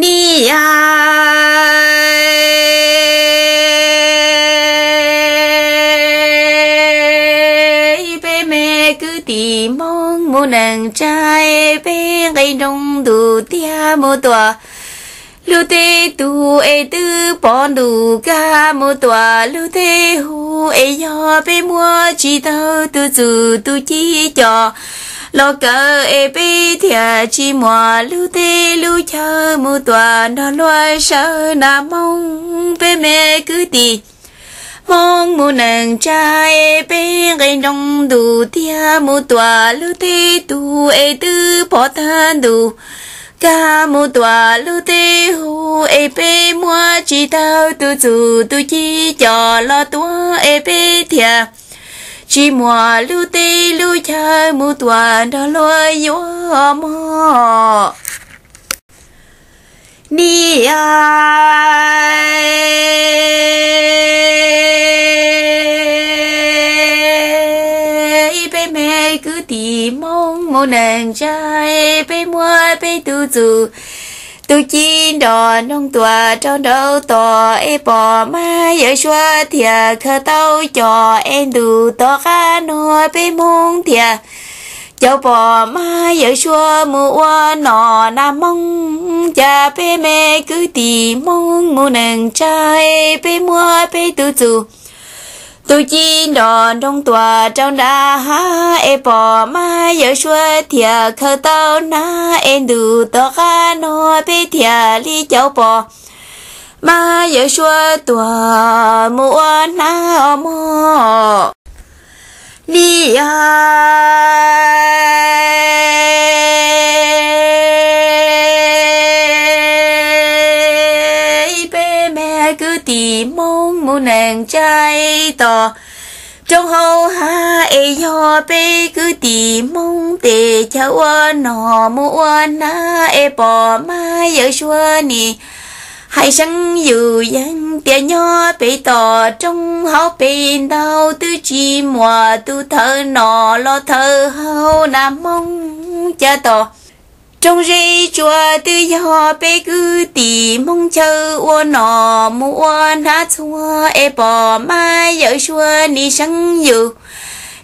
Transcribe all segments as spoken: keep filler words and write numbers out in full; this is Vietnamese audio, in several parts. ni ai bé mẹ cứ tìm mong một nàng trai bé gây đông đủ tia mô tòa lưu tê tu e tư bọn đủ ca mô tòa lưu tê hù e do bé mua chỉ tao tu dù tu chi cho lo cờ e bi thia chi mò lưu tê lưu chờ mù tòa nó loay sợ nà mong bé mẹ cứ tì mong mù nàng trai e bi gây đông đủ thia mù tòa lưu tê tu e tư bỏ than đủ ca mù tòa lưu tê hù e bi mua chi tao tu dù tu chi cho lo tua e bi thia chỉ mùa lưu tê lưu chơi mùa tuần đó lối gió mò đi ai bé mẹ cứ tìm mong một nàng trai bé mua bé tu dù tôi chín đò nông tòa trong đầu tòa e bò mai ở xóa thìa khờ tao cho em đủ tòa khá nô bê mông thìa cháu bò mai ở xóa mùa nọ nam mong cha bê mẹ cứ tìm mong mùa nàng trai bê mua bê tự dù tôi chín đò nông tòa trong đá há e bò mai ở xóa thìa khờ tao na em đủ tòa khá nô bê thìa lý cháu bò mà giờ xóa tòa mua na mò đi ai bé mẹ cứ tìm mong mù nàng trai tò trong hầu ha e yo bé cứ tìm mong tề cháu nọ mua na e bò mà giờ xóa nì hãy sáng dù dân tia nhỏ bê tỏ trong háo bê đau tư chi mùa tu thơ nọ lo thơ hao nam mong cha tỏ trong rê chùa tư nhỏ bê cứ tì mong chơ ô nọ mua nát xua e bò mai dở xua ni sáng dù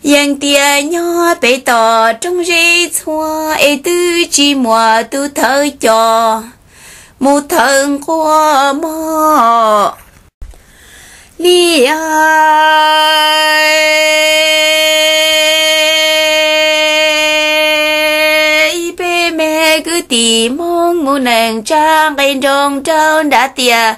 dân tia nhỏ bê tỏ trong rê chùa e tư chi mùa tu thơ cho một thân qua mò đi ai bé mẹ cứ tìm mong một nàng trang cây trong trong đã tìa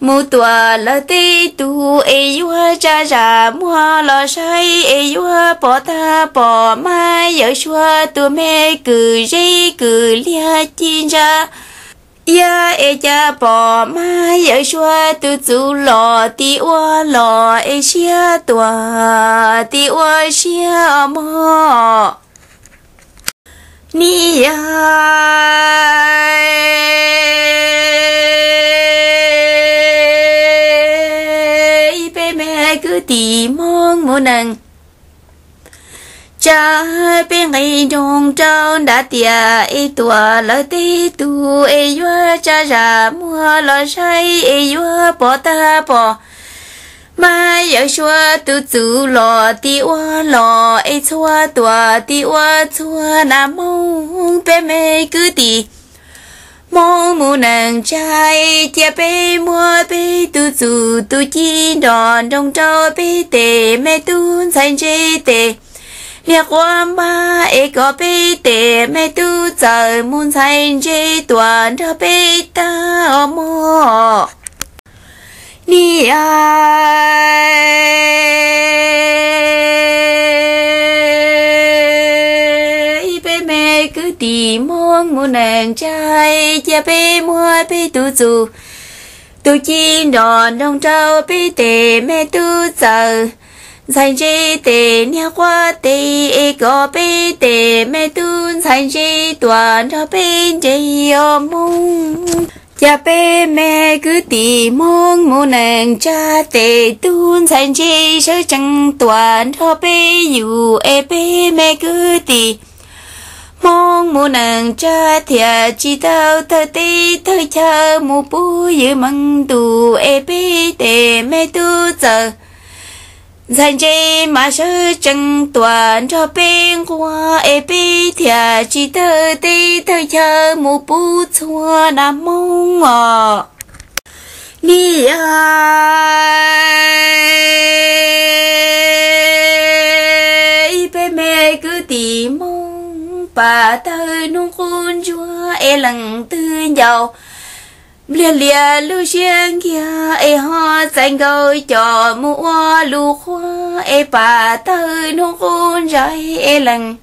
một tòa là tê tu e vua cha già mua lò say e vua bỏ ta bỏ mai giờ xua tu mẹ cứ dây cứ lia chín ra ya e cha bò mai giờ xua tu dù lò ti ua lò e xia tòa ti ua xia mò ni ai bé mẹ cứ tìm mong mùa nàng cha bé ngày trong trâu đã tìa e tòa lỡ tê tu e vua cha già mua lỡ say e vua bỏ ta bỏ mai giờ xua tu dù lò ti ua lò e xua tòa ti ua xua nam mong bé mẹ cứ tì mong mù nàng trai cha bé mua bé tu dù tu chi đòn trong trâu bé tề mẹ tu xanh chê tề nhà qua ba e có bê tê mẹ tu trời muôn xanh chê toàn ra bê ta mò ni ai bê mẹ cứ tìm mong một nàng trai cha bê mua bê tu dù tu chim đòn đông trâu bê tê mẹ tu trời sanh chi tề nha qua tề e có bê tề mẹ tuôn sanh chi toàn cho bên chi ôm mông cha bê mẹ cứ tì mong mô nàng cha tề tuôn sanh chi sơ chẳng toàn cho bê dù e bê mẹ cứ tì mong mu nàng cha thia chi tao thơ ti thơ cha mu pu dư măng tu e pi te me tu giờ dành chi mà sơ chân toàn cho bên qua e pi thia chi thơ ti thơ cha mu pu chua nam mong ngọ ni ai pe me cứ tì mong bà thơ nung khôn chúa e lặng tư giàu lia lia lưu xiên kia e ho xanh gối cho mua lù khoa e bà thơ nung khôn rơi e lặng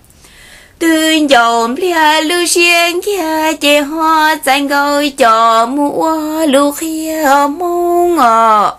tư giàu lia lưu xiên kia che ho xanh gối cho mua lù khia mong ngọ.